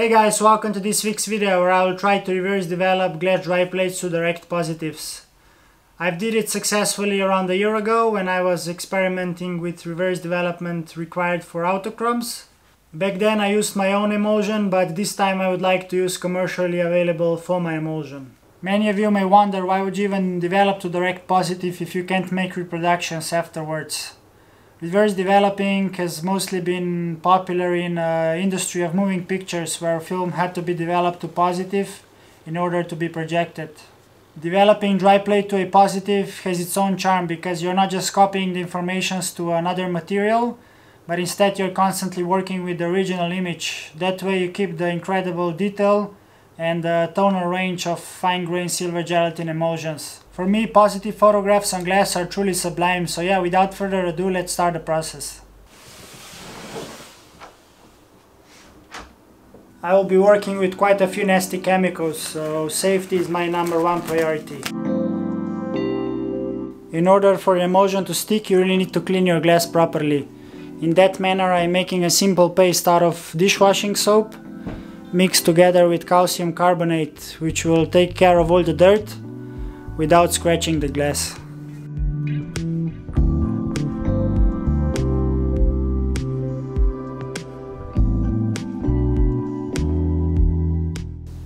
Hey guys, welcome to this week's video where I will try to reverse develop glass dry plates to direct positives. I did it successfully around a year ago when I was experimenting with reverse development required for autochromes. Back then I used my own emulsion, but this time I would like to use commercially available Foma emulsion. Many of you may wonder why would you even develop to direct positive if you can't make reproductions afterwards. Reverse developing has mostly been popular in the industry of moving pictures, where film had to be developed to positive in order to be projected. Developing dry plate to a positive has its own charm because you're not just copying the informations to another material, but instead you're constantly working with the original image. That way you keep the incredible detail and the tonal range of fine-grained silver gelatin emulsions. For me, positive photographs on glass are truly sublime, so yeah, without further ado, let's start the process. I will be working with quite a few nasty chemicals, so safety is my number one priority. In order for the emulsion to stick, you really need to clean your glass properly. In that manner, I'm making a simple paste out of dishwashing soap, mixed together with calcium carbonate, which will take care of all the dirt without scratching the glass.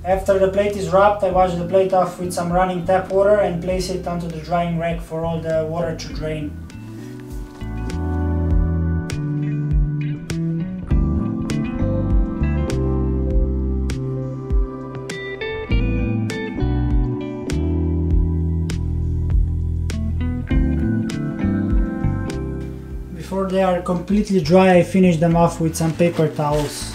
After the plate is wrapped, I wash the plate off with some running tap water and place it onto the drying rack for all the water to drain. Before they are completely dry, I finish them off with some paper towels.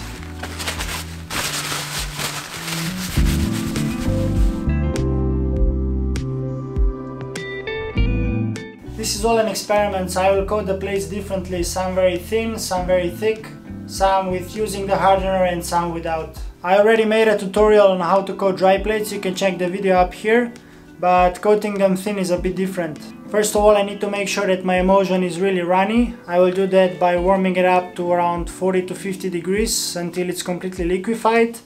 This is all an experiment, so I will coat the plates differently, some very thin, some very thick, some with using the hardener and some without. I already made a tutorial on how to coat dry plates, you can check the video up here, but coating them thin is a bit different. First of all, I need to make sure that my emulsion is really runny. I will do that by warming it up to around 40 to 50 degrees until it's completely liquefied.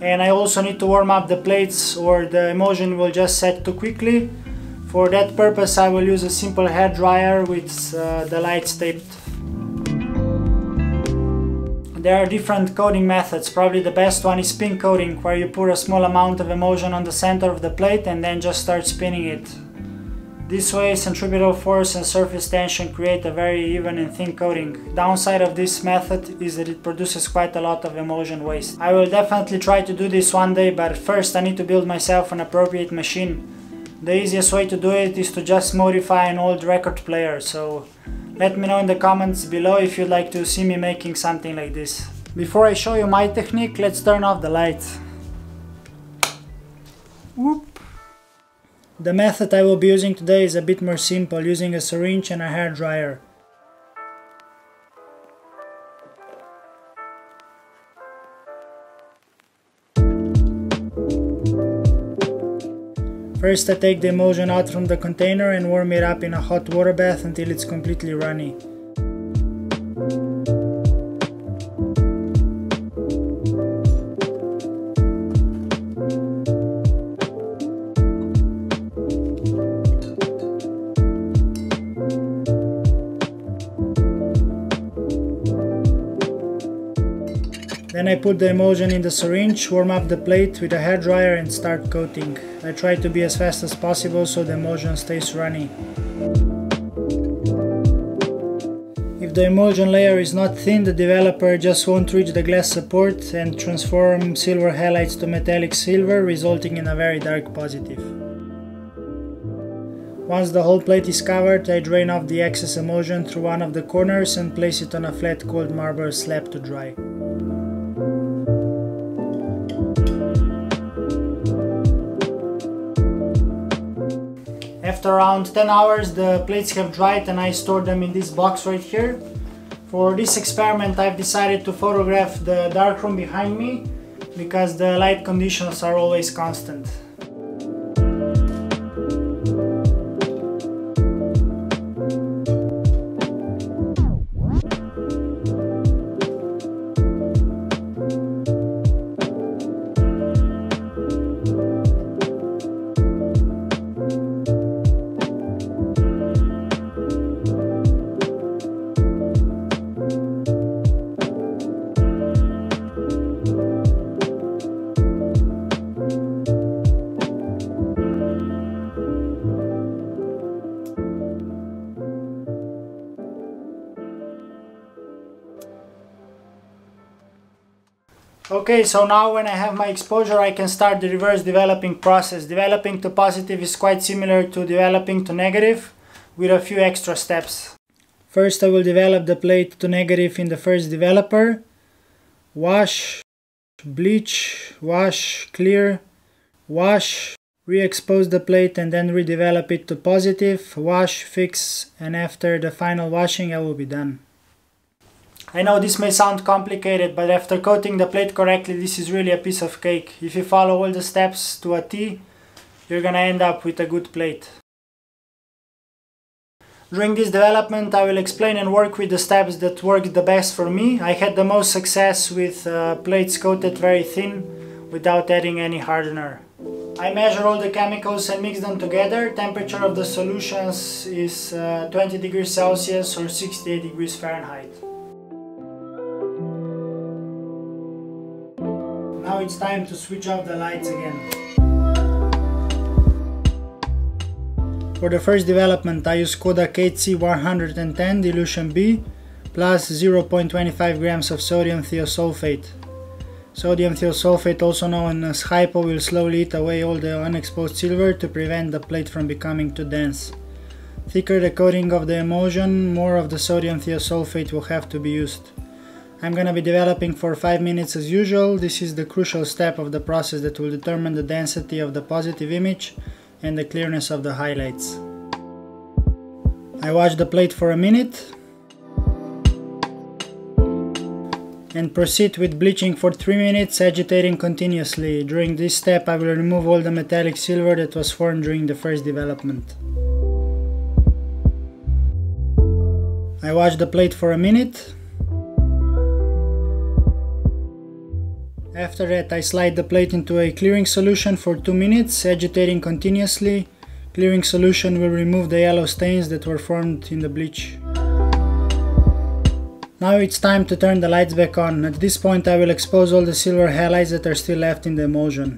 And I also need to warm up the plates or the emulsion will just set too quickly. For that purpose, I will use a simple hair dryer with the lights taped. There are different coating methods. Probably the best one is spin coating, where you pour a small amount of emulsion on the center of the plate and then just start spinning it. This way, centripetal force and surface tension create a very even and thin coating. Downside of this method is that it produces quite a lot of emulsion waste. I will definitely try to do this one day, but first I need to build myself an appropriate machine. The easiest way to do it is to just modify an old record player, so let me know in the comments below if you'd like to see me making something like this. Before I show you my technique, let's turn off the lights. Whoop. The method I will be using today is a bit more simple, using a syringe and a hair dryer. First I take the emulsion out from the container and warm it up in a hot water bath until it's completely runny. Then I put the emulsion in the syringe, warm up the plate with a hairdryer and start coating. I try to be as fast as possible so the emulsion stays runny. If the emulsion layer is not thin, the developer just won't reach the glass support and transform silver halides to metallic silver, resulting in a very dark positive. Once the whole plate is covered, I drain off the excess emulsion through one of the corners and place it on a flat cold marble slab to dry. After around 10 hours, the plates have dried and I store them in this box right here. For this experiment, I've decided to photograph the darkroom behind me because the light conditions are always constant. Okay, so now when I have my exposure, I can start the reverse developing process. Developing to positive is quite similar to developing to negative, with a few extra steps. First, I will develop the plate to negative in the first developer. Wash, bleach, wash, clear, wash, re-expose the plate and then redevelop it to positive, wash, fix, and after the final washing I will be done. I know this may sound complicated, but after coating the plate correctly, this is really a piece of cake. If you follow all the steps to a T, you're gonna end up with a good plate. During this development, I will explain and work with the steps that worked the best for me. I had the most success with plates coated very thin, without adding any hardener. I measure all the chemicals and mix them together. Temperature of the solutions is 20 degrees Celsius or 68 degrees Fahrenheit. Now it's time to switch off the lights again. For the first development, I use Kodak HC-110 dilution B plus 0.25 grams of sodium thiosulfate. Sodium thiosulfate, also known as hypo, will slowly eat away all the unexposed silver to prevent the plate from becoming too dense. Thicker the coating of the emulsion, more of the sodium thiosulfate will have to be used. I'm gonna be developing for 5 minutes as usual. This is the crucial step of the process that will determine the density of the positive image and the clearness of the highlights. I wash the plate for a minute and proceed with bleaching for 3 minutes, agitating continuously. During this step I will remove all the metallic silver that was formed during the first development. I wash the plate for a minute. After that, I slide the plate into a clearing solution for 2 minutes, agitating continuously. Clearing solution will remove the yellow stains that were formed in the bleach. Now it's time to turn the lights back on. At this point, I will expose all the silver highlights that are still left in the emulsion.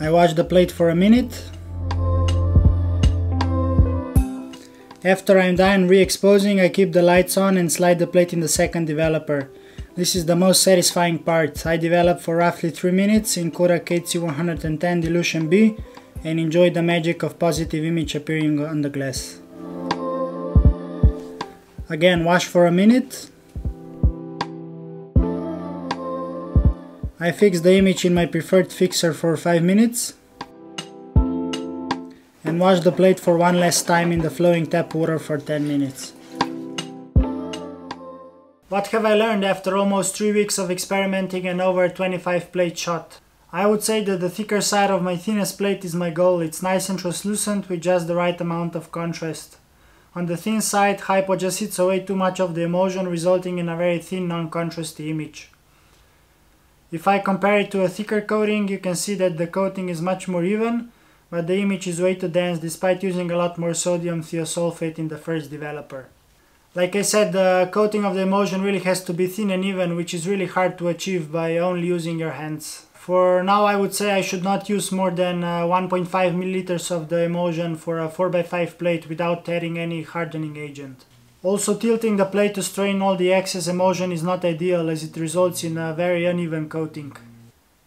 I wash the plate for a minute. After I'm done re-exposing, I keep the lights on and slide the plate in the second developer. This is the most satisfying part. I developed for roughly 3 minutes in Kodak HC-110 dilution B and enjoy the magic of positive image appearing on the glass. Again, wash for a minute. I fix the image in my preferred fixer for 5 minutes. And wash the plate for one last time in the flowing tap water for 10 minutes. What have I learned after almost 3 weeks of experimenting and over 25 plate shot? I would say that the thicker side of my thinnest plate is my goal. It's nice and translucent with just the right amount of contrast. On the thin side, hypo just eats away too much of the emulsion, resulting in a very thin, non-contrasty image. If I compare it to a thicker coating, you can see that the coating is much more even, but the image is way too dense despite using a lot more sodium thiosulfate in the first developer. Like I said, the coating of the emulsion really has to be thin and even, which is really hard to achieve by only using your hands. For now, I would say I should not use more than 1.5 milliliters of the emulsion for a 4x5 plate without adding any hardening agent. Also, tilting the plate to strain all the excess emulsion is not ideal, as it results in a very uneven coating.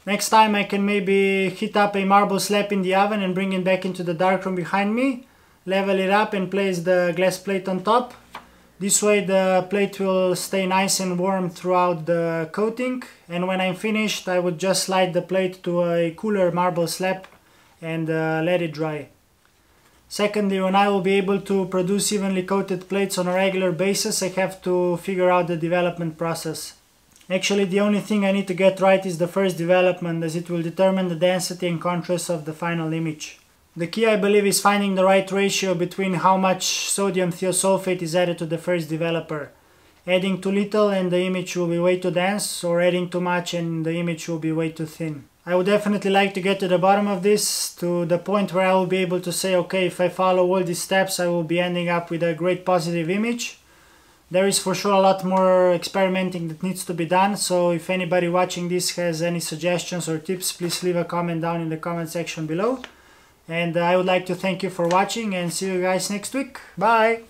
Next time I can maybe heat up a marble slab in the oven and bring it back into the darkroom behind me, level it up and place the glass plate on top. This way the plate will stay nice and warm throughout the coating, and when I'm finished I would just slide the plate to a cooler marble slab and let it dry. Secondly, when I will be able to produce evenly coated plates on a regular basis, I have to figure out the development process. Actually, the only thing I need to get right is the first development, as it will determine the density and contrast of the final image. The key, I believe, is finding the right ratio between how much sodium thiosulfate is added to the first developer. Adding too little and the image will be way too dense, or adding too much and the image will be way too thin. I would definitely like to get to the bottom of this, to the point where I will be able to say, okay, if I follow all these steps I will be ending up with a great positive image. There is for sure a lot more experimenting that needs to be done, so if anybody watching this has any suggestions or tips, please leave a comment down in the comment section below. And I would like to thank you for watching and see you guys next week. Bye!